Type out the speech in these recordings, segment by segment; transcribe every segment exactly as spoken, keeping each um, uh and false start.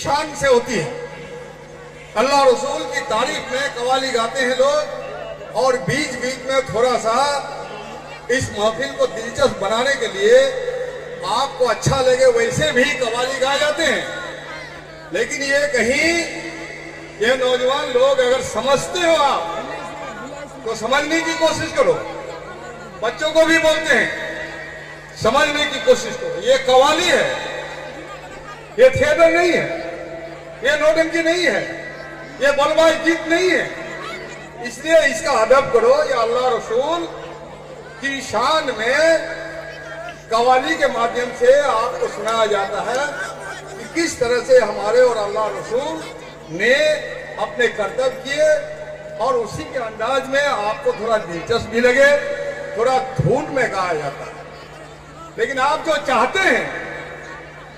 शान से होती है। अल्लाह रसूल की तारीफ में कव्वाली गाते हैं लोग और बीच बीच में थोड़ा सा इस महफिल को दिलचस्प बनाने के लिए आपको अच्छा लगे वैसे भी कव्वाली गाए जाते हैं। लेकिन ये कहीं ये नौजवान लोग अगर समझते हो आप तो समझने की कोशिश करो, बच्चों को भी बोलते हैं समझने की कोशिश करो। ये कव्वाली है, ये थिएटर नहीं है, ये नोटंकी नहीं है, ये बलवाई गीत नहीं है, इसलिए इसका अदब करो। या अल्लाह रसूल की शान में कव्वाली के माध्यम से आपको सुनाया जाता है कि किस तरह से हमारे और अल्लाह रसूल ने अपने कर्तव्य किए, और उसी के अंदाज में आपको थोड़ा दिलचस्प भी लगे, थोड़ा धून में गाया जाता है। लेकिन आप जो चाहते हैं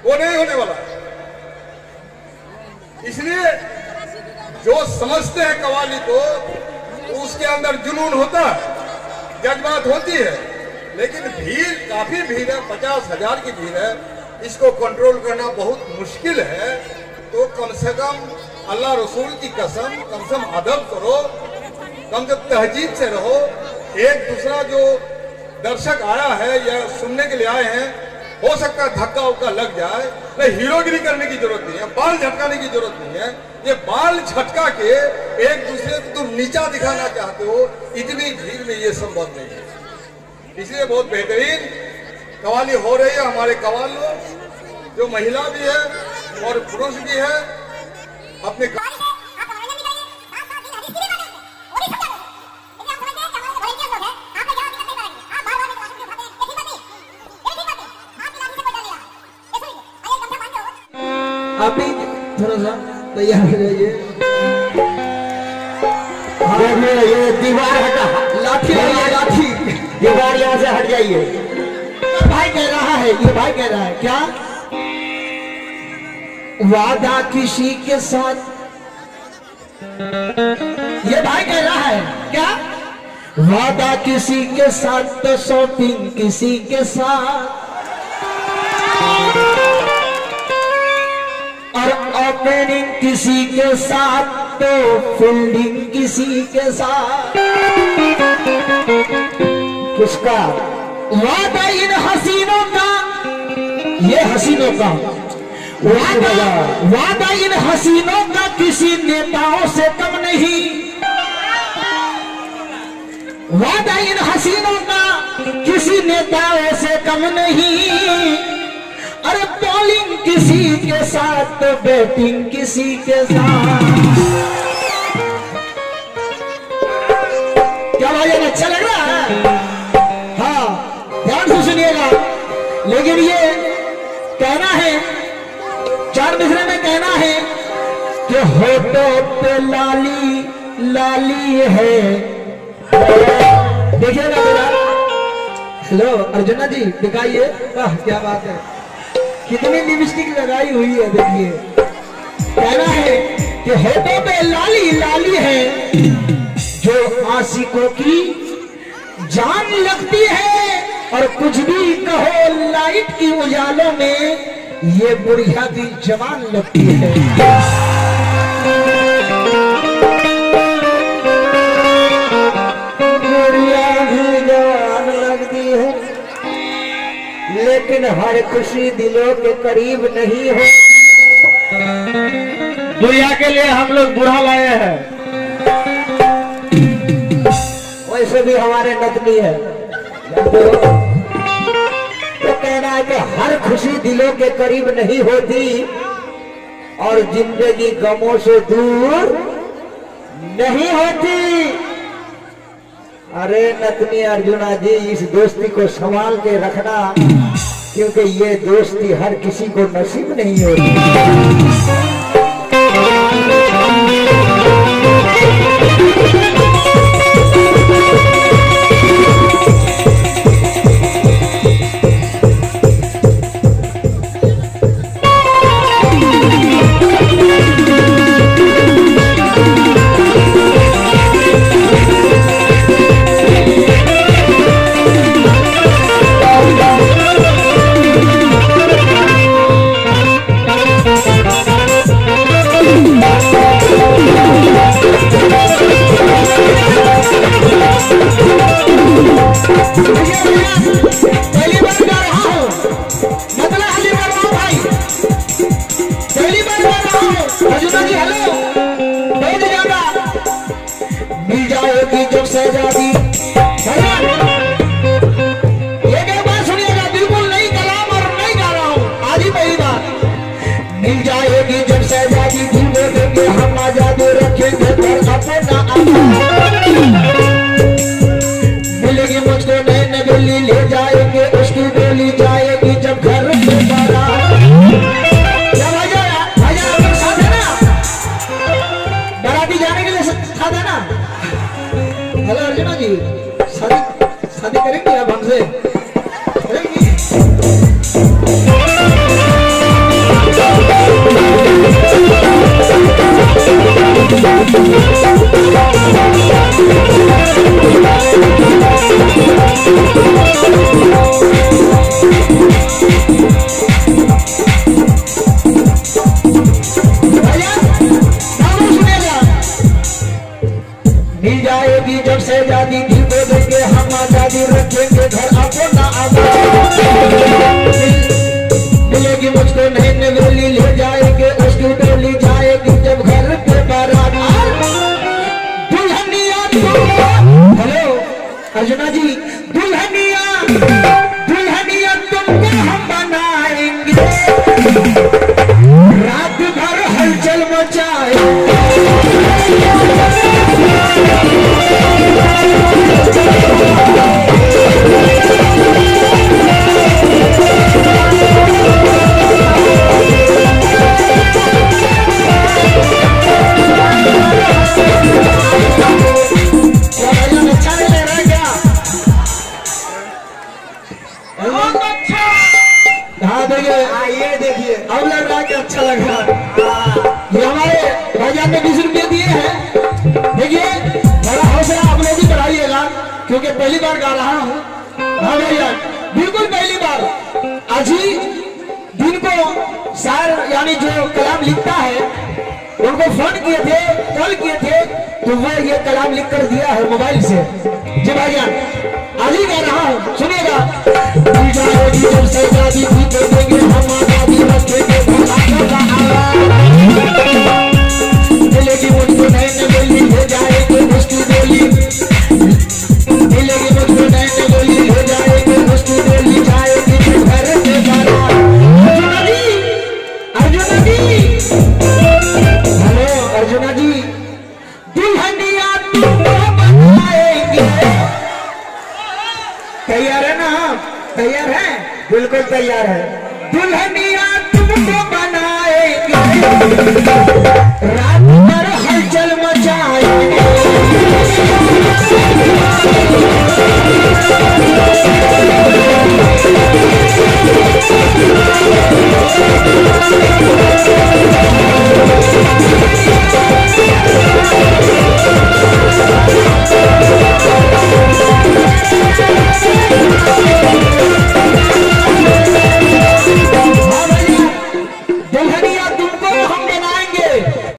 वो नहीं होने वाला, इसलिए जो समझते हैं कव्वाली को उसके अंदर जुनून होता है, जज्बात होती है। लेकिन भीड़ काफी भीड़ है, पचास हजार की भीड़ है, इसको कंट्रोल करना बहुत मुश्किल है। तो कम से कम अल्लाह रसूल की कसम कम से कम अदब करो, कम से तहजीब से रहो। एक दूसरा जो दर्शक आया है या सुनने के लिए आए हैं, हो सकता है धक्का उक्का लग जाए, नहीं हीरोगिरी करने की जरूरत नहीं है, बाल झटकाने की जरूरत नहीं है। ये बाल झटका के एक दूसरे को तुम नीचा दिखाना चाहते हो, इतनी भीड़ में ये संभव नहीं है। इसलिए बहुत बेहतरीन कव्वाली हो रही है। हमारे कव्वाल लोग जो महिला भी है और पुरुष भी है अपने आप ही थोड़ा सा तैयार रहिए। ये दीवार हटा, लाठी लाठी दीवार यहाँ से हट जाइए। भाई कह रहा है, ये भाई कह रहा है क्या, वादा किसी के साथ, ये भाई कह रहा है क्या, वादा किसी के साथ तो शॉपिंग किसी के साथ, ओपनिंग किसी के साथ तो फील्डिंग किसी के साथ, किसका वादा इन हसीनों का, ये हसीनों का वादा, वादा इन हसीनों का किसी नेताओं से कम नहीं, वादा इन हसीनों का किसी नेताओं से कम नहीं। अरे बॉलिंग किसी के साथ तो बैटिंग किसी के साथ, क्या भाई अच्छा लग रहा है? हाँ ध्यान से सुनिएगा। लेकिन ये कहना है, चार मिसरे में कहना है कि होठों पे लाली लाली है। देखिएगा जरा, हेलो अर्जुना जी दिखाइए, वाह क्या बात है, कितनी लिपस्टिक लगाई हुई है। देखिए कहना है कि होठों पे लाली लाली है, जो आशिकों की जान लगती है, और कुछ भी कहो लाइट की उजालों में ये बुढ़िया की जवान लगती है। बुढ़िया की जवान लगती है, लेकिन हर खुशी दिलों के करीब नहीं हो। दुनिया के लिए हम लोग बुरा लाए हैं, वैसे भी हमारे नतनी है। तो कहना है कि हर खुशी दिलों के करीब नहीं होती, और जिंदगी गमों से दूर नहीं होती। अरे नतनी अर्जुना जी, इस दोस्ती को संभाल के रखना, क्योंकि ये दोस्ती हर किसी को नसीब नहीं होती। आएगी जब शहजादी धीमे देंगे हम आजादी रखेंगे घर अपना मिलेगी मुझको नैन गली ले जाएंगे उसकी गोली जाएगी जब घर बराती जाने के लिए था ना। हेलो अर्जुना जी, शादी शादी करेंगे आप हमसे? जाएगी जब शहजादी धीमे देंगे हम आजादी रखेंगे घर अपना मिलेगी मुझको नैन गली ले जाएंगे उसकी डोली जाएगी जब घर पे बारात। हेलो अर्जुना जी, दुल्हनिया दुल्हनिया तुमको हम बनाएंगे रात भर हलचल मचाएंगे। क्योंकि पहली बार गा रहा हूँ, हाँ भैया बिल्कुल पहली बार। आज ही दिन को शायर यानी जो कलाम लिखता है उनको फोन किए थे, कॉल किए थे, तो वह ये कलाम लिख कर दिया है मोबाइल से। जी भैया आज ही गा रहा हूँ, सुनिएगा। तैयार है ना? तैयार है, बिल्कुल तैयार है। दुल्हनिया तुमको बनाएगी रात भर हलचल मचाएगी।